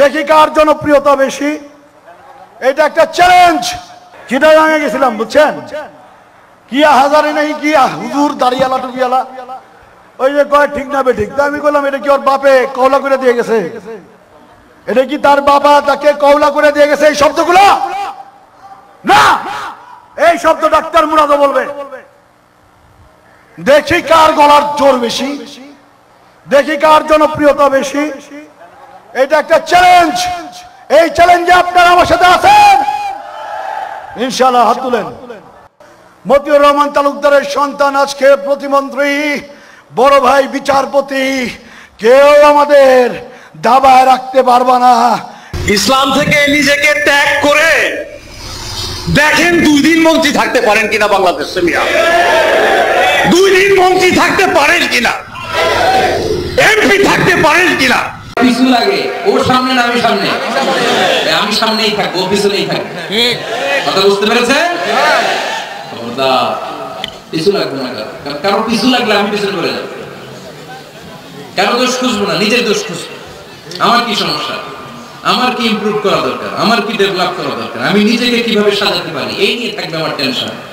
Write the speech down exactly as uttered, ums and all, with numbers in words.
দেখি কার জনপ্রিয়তা বেশি, এটা একটা চ্যালেঞ্জ। চিটাগাঙে গেছিলাম বুঝছেন, কিয়া হাজারে নাই কিয়া হুজুর দাঁড়িয়ালা টুপিয়ালা, ওই যে কয় ঠিক না বেঠিক। তো আমি বললাম এটা কি ওর বাপে কওলা করে দিয়ে গেছে, এটা কি তার বাবা তাকে কওলা করে দিয়ে গেছে? এই শব্দগুলো না, এই শব্দ ডাক্তার মুরাদও বলবে। দেখি কার গলার জোর বেশি, দেখি কার জনপ্রিয়তা বেশি, এটা একটা চ্যালেঞ্জ। এই চ্যালেঞ্জে আপনারা আমার সাথে আছেন ইনশাআল্লাহ? হাত তুলেন। মতিউর রহমান তালুকদারের সন্তান আজকে প্রতিমন্ত্রী, বড় ভাই বিচারপতি, কেউ আমাদের দাবায় রাখতে পারবে না। ইসলাম থেকে নিজেকে ত্যাগ করে দেখেন দুই দিন মন্ত্রী থাকতে পারেন কিনা বাংলাদেশে, মিয়া দুই দিন মন্ত্রী থাকতে পারেন কিনা, এমপি থাকতে পারেন কিনা। পিছু লাগে ওর সামনে না আমি সামনে, আমি সামনেই থাকবো, ও পিছনেই থাকবো, ঠিক কথা বুঝতে পেরেছেন? পিছু লাগবো না, কারণ পিছু লাগলে আমি পিছনে পড়ে যাবো। কারো দোষ খুঁজবো না, নিজের দোষ খুঁজবো। আমার কি সমস্যা, আমার কি ইমপ্রুভ করা দরকার, আমার কি ডেভেলপ করা দরকার, আমি নিজেকে কিভাবে সাজাতে পারি, এই নিয়ে থাকবে আমার টেনশন।